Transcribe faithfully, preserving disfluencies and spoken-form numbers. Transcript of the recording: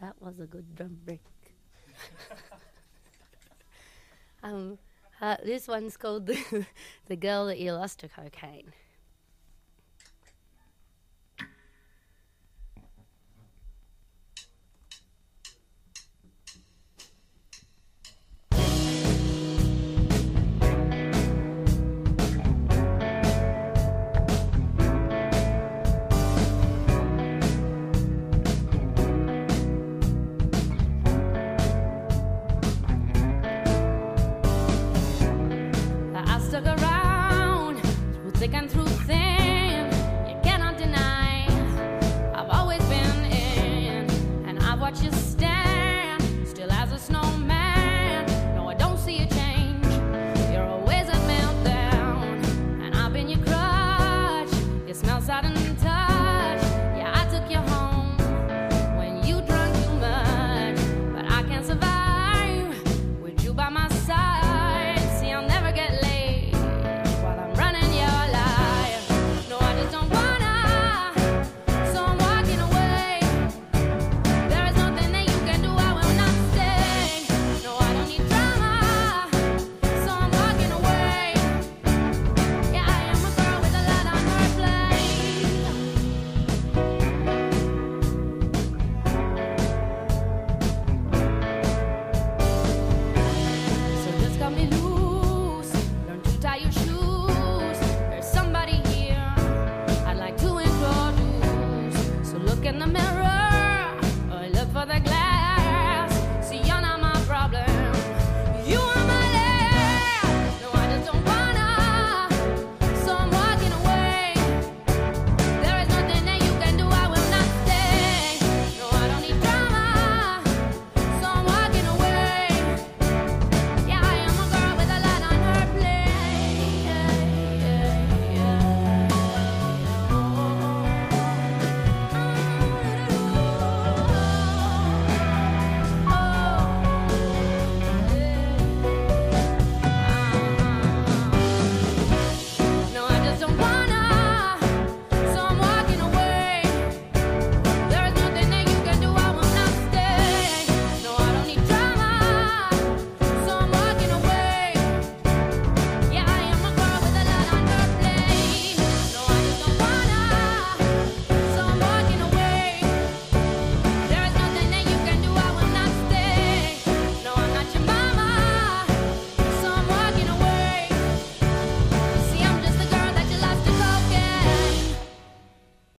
That was a good drum break. um, uh, this one's called The Girl That You Lost to Cocaine.